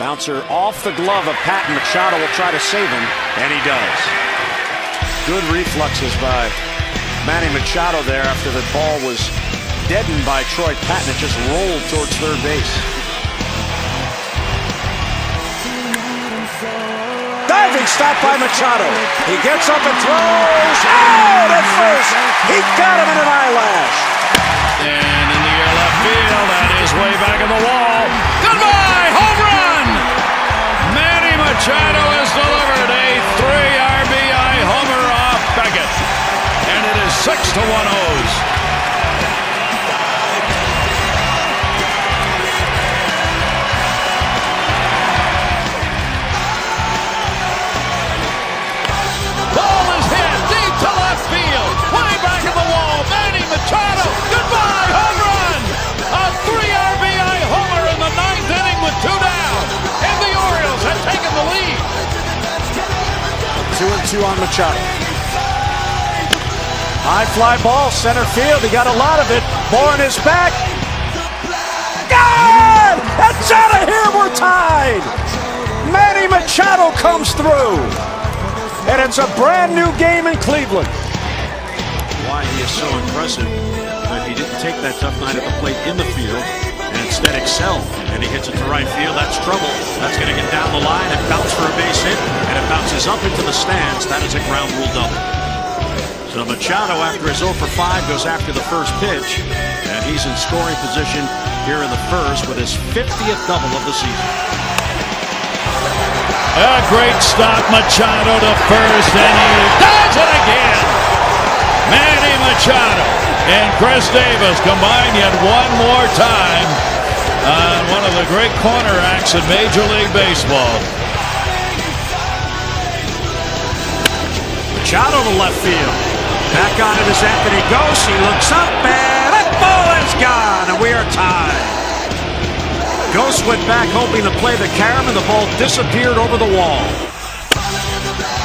Bouncer off the glove of Patton. Machado will try to save him, and he does. Good reflexes by Manny Machado there after the ball was deadened by Troy Patton. It just rolled towards third base. Diving stop by Machado. He gets up and throws out at first. He got him in an eyelash. And in the air left field, that is way back in the wall. Goodbye, home run! Manny Machado has delivered a 3 RBI homer off Beckett. And it is 6-1 O's. Ball is hit deep to left field. Way back in the wall. Manny Machado. Goodbye, home run! A 3 RBI homer in the 9th inning with 2 down. And the Orioles have taken the lead. 2-2 on Machado. High fly ball, center field. He got a lot of it. Bourne is back. God! That's out of here. We're tied. Manny Machado comes through. And it's a brand new game in Cleveland. Why he is so impressive that he didn't take that tough night at the plate in the field and instead excelled. And he hits it to right field. That's trouble. That's going to get down the line and bounce for a base hit. And it bounces up into the stands. That is a ground rule double. So Machado, after his 0 for 5, goes after the first pitch, and he's in scoring position here in the first with his 50th double of the season. A great stop, Machado to first, and he does it again. Manny Machado and Chris Davis combine yet one more time on one of the great corner acts in Major League Baseball. Machado to left field. Back on it is Anthony Gose. He looks up, and that ball is gone, and we are tied. Gose went back hoping to play the carom, and the ball disappeared over the wall.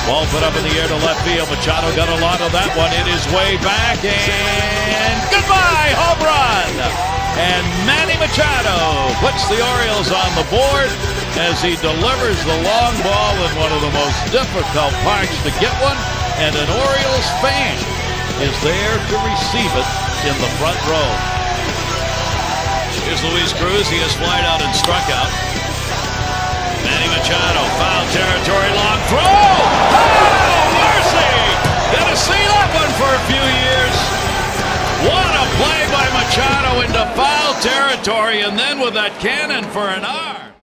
Ball put up in the air to left field. Machado got a lot of that one. It is way back, and goodbye, home run. And Manny Machado puts the Orioles on the board as he delivers the long ball in one of the most difficult parts to get one. And an Orioles fan is there to receive it in the front row. Here's Luis Cruz. He has flied out and struck out. Manny Machado, foul territory, long throw. Oh, mercy! Gonna see that one for a few years. What a play by Machado into foul territory, and then with that cannon for an R.